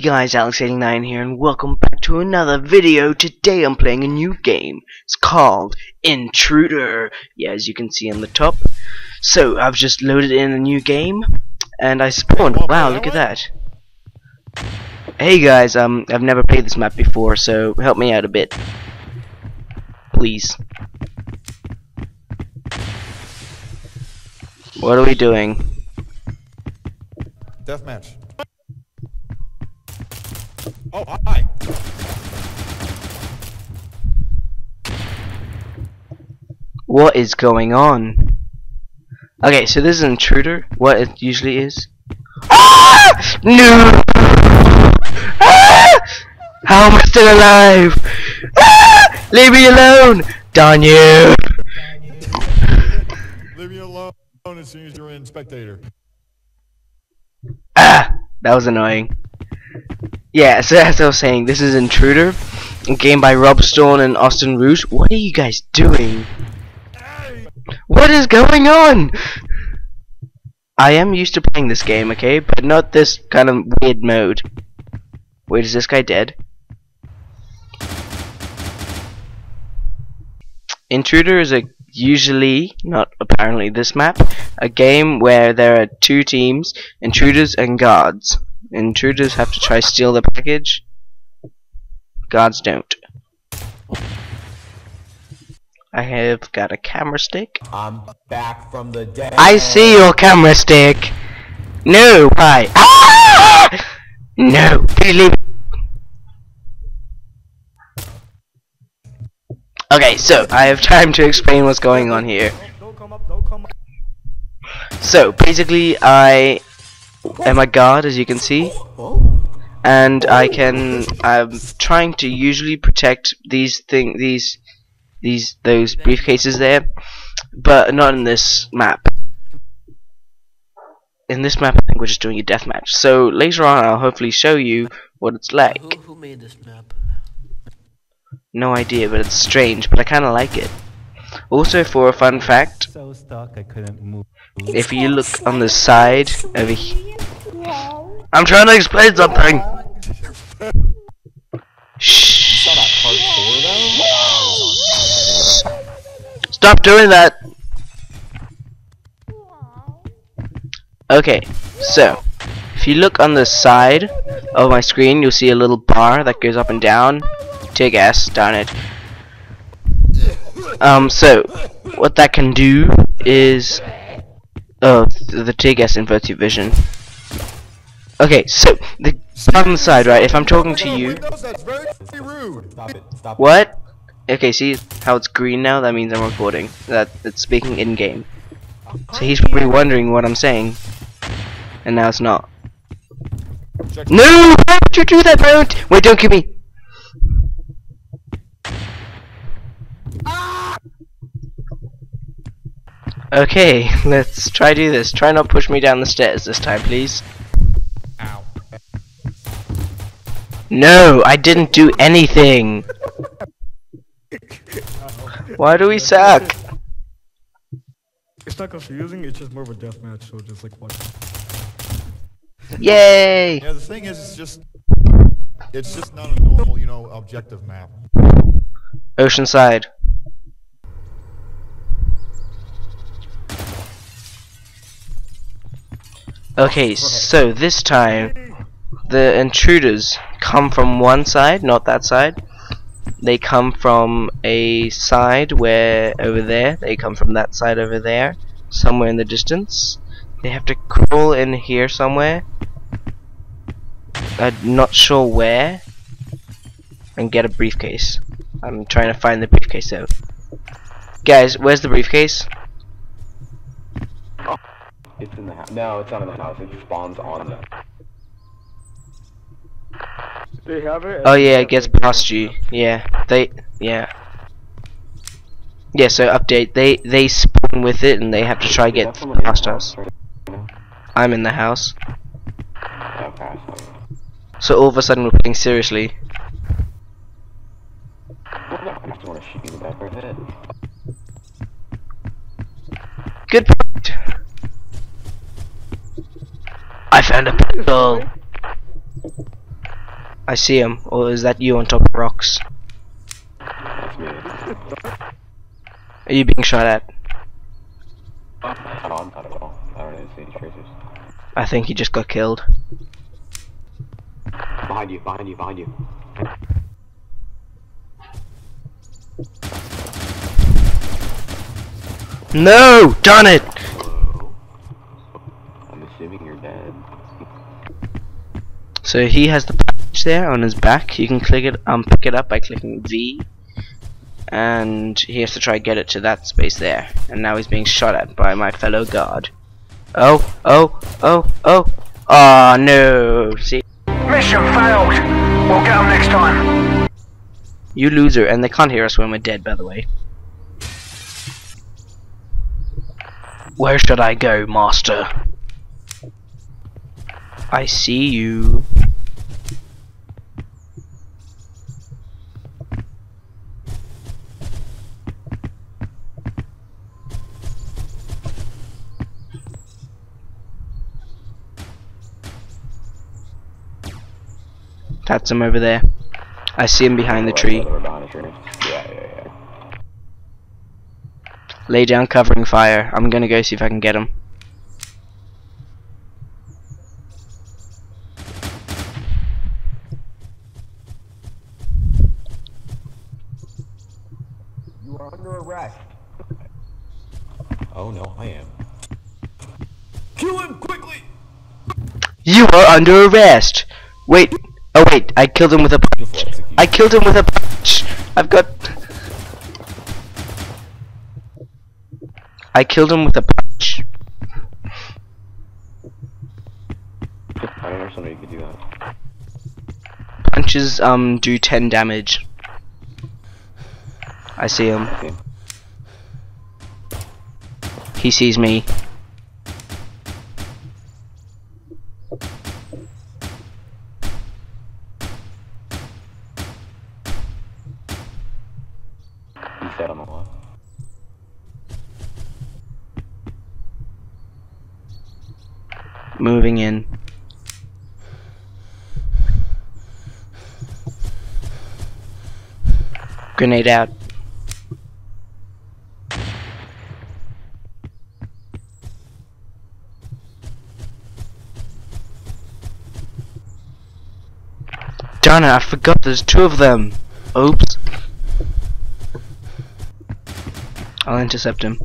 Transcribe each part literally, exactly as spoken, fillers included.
Hey guys, Alex eighty-nine here, and welcome back to another video. Today I'm playing a new game. It's called Intruder. Yeah, as you can see on the top. So, I've just loaded in a new game, and I spawned. Wow, look at that. Hey guys, um, I've never played this map before, so help me out a bit. Please. What are we doing? Deathmatch. Oh, hi! What is going on? Okay, so this is an intruder. What it usually is? Ah! No! Ah! How am I still alive? Ah! Leave me alone! Darn you! Leave me alone as soon as you're in spectator. Ah! That was annoying. Yeah, so as I was saying, this is Intruder, a game by Rob Storm and Austin Roush. What are you guys doing? What is going on? I am used to playing this game, okay, but not this kind of weird mode. Wait, is this guy dead? Intruder is a usually, not apparently this map, a game where there are two teams, intruders and guards. Intruders have to try steal the package. Guards don't. I have got a camera stick. I'm back from the dead. I see your camera stick. No, why? Ah! No, please leave. Okay, so I have time to explain what's going on here. Don't come up, don't come up. So basically, I. am a guard, as you can see, and I can. I'm trying to usually protect these thing, these, these, those briefcases there, but not in this map. In this map, I think we're just doing a deathmatch. So later on, I'll hopefully show you what it's like. Who, who made this map? No idea, but it's strange. But I kind of like it. Also, for a fun fact, so stuck, I couldn't move. If you look on the side over here, I'm trying to explain something. Shh! Stop doing that. Okay, so if you look on the side of my screen, you'll see a little bar that goes up and down. Tear gas, darn it. Um, so what that can do is. Oh, the tear gas inverts your vision. Okay, so the on the side, right? If I'm talking to you, what? Okay, see how it's green now? That means I'm recording. That it's speaking in game. So he's probably wondering what I'm saying, and now it's not. No! Why would you do that, don't? Wait, don't kill me. Okay, let's try do this. Try not push me down the stairs this time, please. Ow. No, I didn't do anything. Why do we suck? It's not confusing, it's just more of a deathmatch, so just like watch. Yay! Yeah, the thing is, it's just, it's just not a normal, you know, objective map. Oceanside. Okay, so this time the intruders come from one side, not that side. They come from a side where over there. They come from that side over there, somewhere in the distance. They have to crawl in here somewhere. I'm not sure where. And get a briefcase. I'm trying to find the briefcase though. Guys, where's the briefcase? It's in the house. No, it's not in the house. It spawns on them. They have it. Oh yeah, it gets past you. Yeah, they. Yeah. Yeah. So update. They they spawn with it, and they have to try get past us. I'm in the house. So all of a sudden we're playing seriously. Good point. I found a pistol. I see him. Or is that you on top of rocks? Yeah. Are you being shot at? No, I'm not at all. I don't even see any tracers. I think he just got killed. Behind you, behind you, behind you. No! Done it! Hello. I'm assuming you're dead. So he has the package there on his back. You can click it, um, pick it up by clicking V, and he has to try to get it to that space there. And now he's being shot at by my fellow guard. Oh! Oh! Oh! Oh! Ah, oh, no! See? Mission failed. We'll get them next time. You loser! And they can't hear us when we're dead, by the way. Where should I go, master? I see you. That's him over there. I see him behind the tree. Lay down, covering fire. I'm gonna go see if I can get him. You are under arrest. Oh no, I am. Kill him quickly. You are under arrest. Wait. Oh wait, I killed him with a punch. I killed him with a punch. I've got. I killed him with a punch. I don't know if somebody could do that. Punches um do ten damage. I see him. Okay. He sees me. He said I'm alive. Moving in. Grenade out. Darn it, I forgot there's two of them. Oops. I'll intercept him.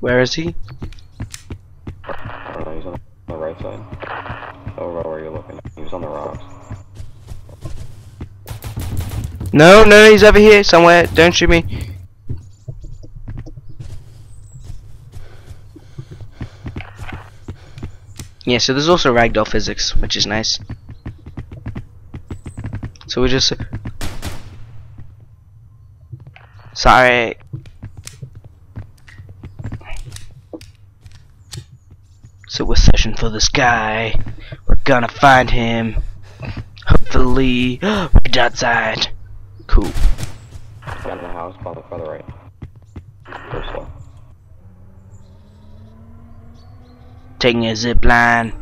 Where is he? I don't know, he's on the right side. Oh, where are you looking? He was on the rocks. No, no, he's over here somewhere. Don't shoot me. Yeah, so there's also ragdoll physics, which is nice. So we just... Sorry. So we're searching for this guy. We're gonna find him. Hopefully, right outside. Cool. Down in the house, by the further right. First one. Taking a zip line.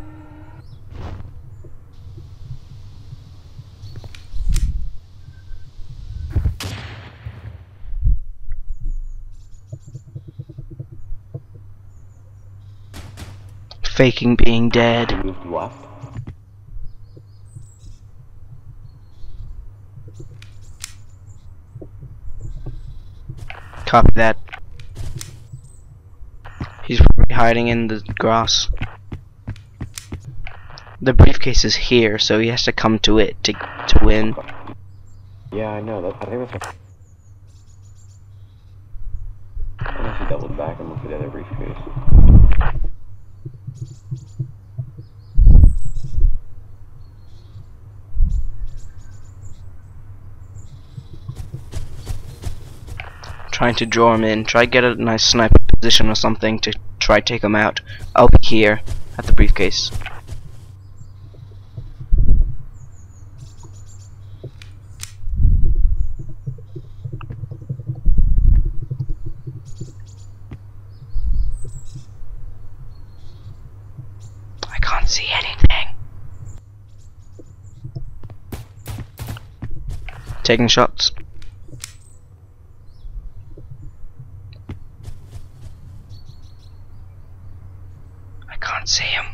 Faking being dead. What? Copy that. He's probably hiding in the grass. The briefcase is here, so he has to come to it to to win. Yeah, I know. That, I think that's. A... Unless he doubled back and looked at the other briefcase. Trying to draw him in. Try get a nice sniper position or something to try take him out. I'll be here at the briefcase. don't see anything. Taking shots. I can't see him.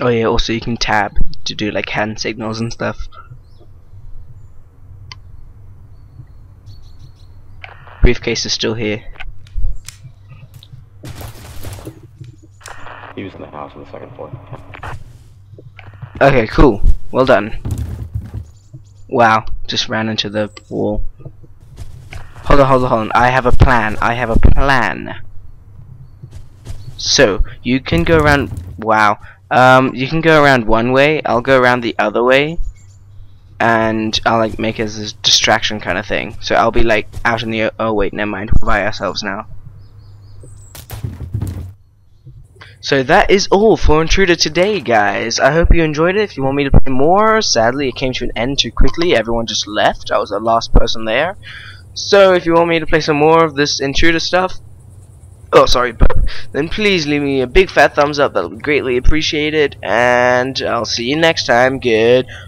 Oh yeah, also you can tab to do like hand signals and stuff. Briefcase is still here. He was in the house on the second floor. Okay, cool. Well done. Wow, just ran into the wall. Hold on, hold on, hold on. I have a plan. I have a plan. So, you can go around... Wow. Um, you can go around one way, I'll go around the other way, and I'll like make it as a distraction kind of thing. So I'll be like out in the, oh wait, never mind, we're by ourselves now. So that is all for Intruder today, guys. I hope you enjoyed it. If you want me to play more, sadly it came to an end too quickly, everyone just left, I was the last person there. So if you want me to play some more of this Intruder stuff, oh sorry, but then please leave me a big fat thumbs up, that'll be greatly appreciated, and I'll see you next time. Good